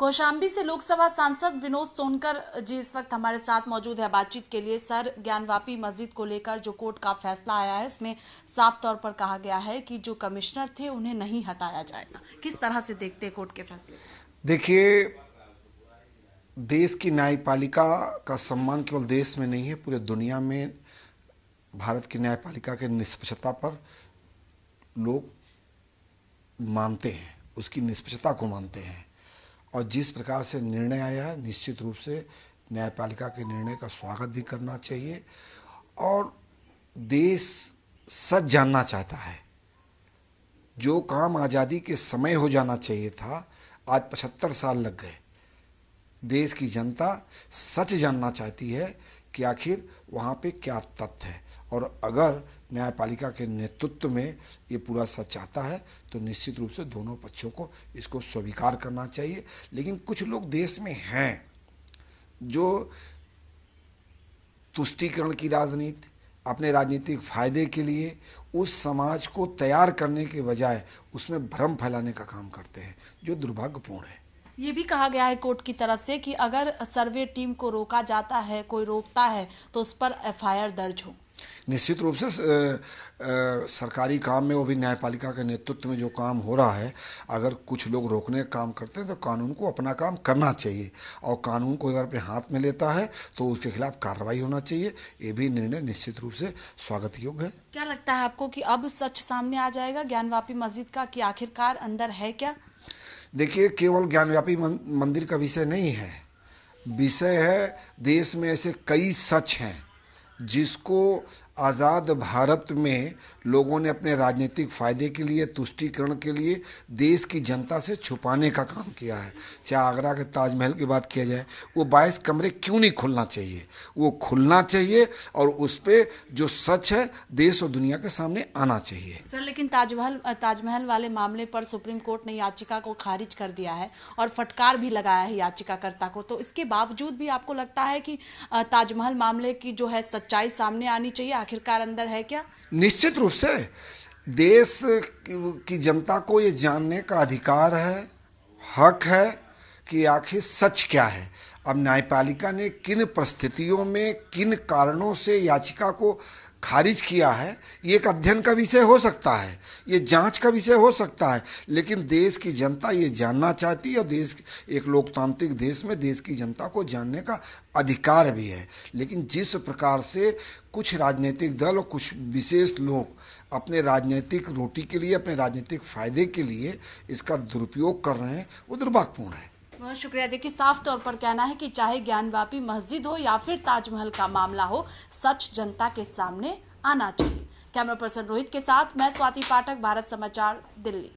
कौशाम्बी से लोकसभा सांसद विनोद सोनकर जी इस वक्त हमारे साथ मौजूद है बातचीत के लिए। सर, ज्ञानवापी मस्जिद को लेकर जो कोर्ट का फैसला आया है उसमें साफ तौर पर कहा गया है कि जो कमिश्नर थे उन्हें नहीं हटाया जाएगा, किस तरह से देखते हैं कोर्ट के फैसले? देखिए, देश की न्यायपालिका का सम्मान केवल देश में नहीं है, पूरे दुनिया में भारत की न्यायपालिका के निष्पक्षता पर लोग मानते हैं, उसकी निष्पक्षता को मानते हैं। और जिस प्रकार से निर्णय आया है निश्चित रूप से न्यायपालिका के निर्णय का स्वागत भी करना चाहिए। और देश सच जानना चाहता है, जो काम आज़ादी के समय हो जाना चाहिए था आज 75 साल लग गए। देश की जनता सच जानना चाहती है कि आखिर वहाँ पे क्या तथ्य है, और अगर न्यायपालिका के नेतृत्व में ये पूरा सच आता है तो निश्चित रूप से दोनों पक्षों को इसको स्वीकार करना चाहिए। लेकिन कुछ लोग देश में हैं जो तुष्टीकरण की राजनीति, अपने राजनीतिक फायदे के लिए उस समाज को तैयार करने के बजाय उसमें भ्रम फैलाने का काम करते हैं, जो दुर्भाग्यपूर्ण है। ये भी कहा गया है कोर्ट की तरफ से कि अगर सर्वे टीम को रोका जाता है, कोई रोकता है तो उस पर एफआईआर दर्ज हो। निश्चित रूप से सरकारी काम में, वो भी न्यायपालिका के नेतृत्व में जो काम हो रहा है, अगर कुछ लोग रोकने का काम करते हैं तो कानून को अपना काम करना चाहिए, और कानून को अगर अपने हाथ में लेता है तो उसके खिलाफ कार्रवाई होना चाहिए। ये भी निर्णय निश्चित रूप से स्वागत योग्य है। क्या लगता है आपको कि अब सच सामने आ जाएगा ज्ञानवापी मस्जिद का, कि आखिरकार अंदर है क्या? देखिए, केवल ज्ञानवापी मंदिर का विषय नहीं है, विषय है देश में ऐसे कई सच हैं जिसको आज़ाद भारत में लोगों ने अपने राजनीतिक फ़ायदे के लिए, तुष्टीकरण के लिए देश की जनता से छुपाने का काम किया है। चाहे आगरा के ताजमहल की बात किया जाए, वो 22 कमरे क्यों नहीं खुलना चाहिए, वो खुलना चाहिए और उस पर जो सच है देश और दुनिया के सामने आना चाहिए। सर, लेकिन ताजमहल वाले मामले पर सुप्रीम कोर्ट ने याचिका को खारिज कर दिया है और फटकार भी लगाया है याचिकाकर्ता को, तो इसके बावजूद भी आपको लगता है कि ताजमहल मामले की जो है सच्चाई सामने आनी चाहिए, आखिरकार अंदर है क्या? निश्चित रूप से देश की जनता को ये जानने का अधिकार है, हक है कि आखिर सच क्या है। अब न्यायपालिका ने किन परिस्थितियों में, किन कारणों से याचिका को खारिज किया है, ये एक अध्ययन का विषय हो सकता है, ये जांच का विषय हो सकता है, लेकिन देश की जनता ये जानना चाहती है और देश एक लोकतांत्रिक देश में देश की जनता को जानने का अधिकार भी है। लेकिन जिस प्रकार से कुछ राजनीतिक दल और कुछ विशेष लोग अपने राजनीतिक रोटी के लिए, अपने राजनीतिक फायदे के लिए इसका दुरुपयोग कर रहे हैं, वो दुर्भाग्यपूर्ण है। बहुत शुक्रिया। देखिए, साफ तौर पर कहना है कि चाहे ज्ञानवापी मस्जिद हो या फिर ताजमहल का मामला हो, सच जनता के सामने आना चाहिए। कैमरा पर्सन रोहित के साथ मैं स्वाति पाठक, भारत समाचार, दिल्ली।